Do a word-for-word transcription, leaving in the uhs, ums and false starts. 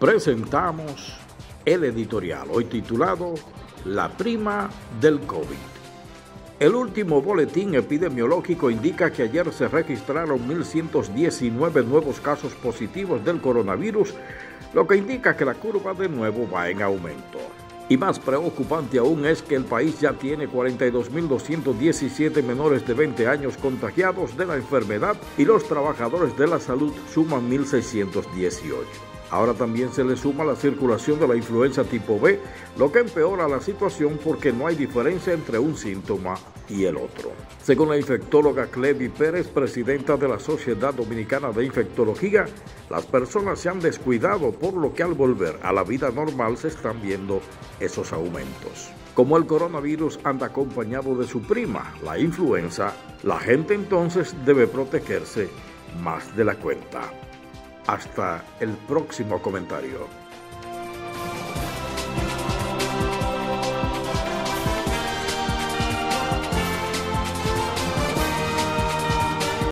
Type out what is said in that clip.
Presentamos el editorial, hoy titulado La prima del COVID. El último boletín epidemiológico indica que ayer se registraron mil ciento diecinueve nuevos casos positivos del coronavirus, lo que indica que la curva de nuevo va en aumento. Y más preocupante aún es que el país ya tiene cuarenta y dos mil doscientos diecisiete menores de veinte años contagiados de la enfermedad y los trabajadores de la salud suman mil seiscientos dieciocho. Ahora también se le suma la circulación de la influenza tipo B, lo que empeora la situación porque no hay diferencia entre un síntoma y el otro. Según la infectóloga Clevy Pérez, presidenta de la Sociedad Dominicana de Infectología, las personas se han descuidado, por lo que al volver a la vida normal se están viendo esos aumentos. Como el coronavirus anda acompañado de su prima, la influenza, la gente entonces debe protegerse más de la cuenta. Hasta el próximo comentario.